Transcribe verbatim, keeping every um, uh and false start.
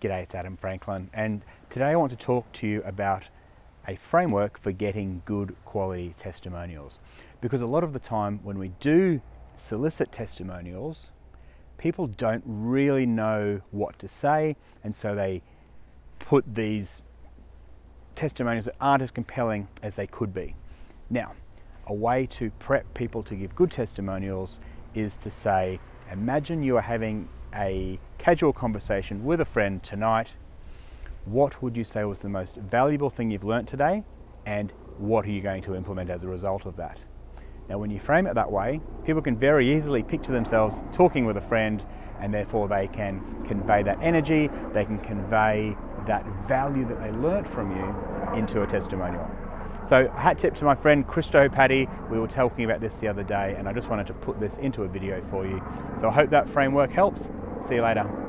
G'day, it's Adam Franklin, and today I want to talk to you about a framework for getting good quality testimonials. Because a lot of the time when we do solicit testimonials, people don't really know what to say, and so they put these testimonials that aren't as compelling as they could be. Now, a way to prep people to give good testimonials is to say, imagine you are having a casual conversation with a friend tonight. What would you say was the most valuable thing you've learnt today, and what are you going to implement as a result of that? Now, when you frame it that way, people can very easily picture themselves talking with a friend, and therefore they can convey that energy, they can convey that value that they learnt from you into a testimonial. So hat tip to my friend Christo Patti. We were talking about this the other day, and I just wanted to put this into a video for you. So I hope that framework helps. See you later.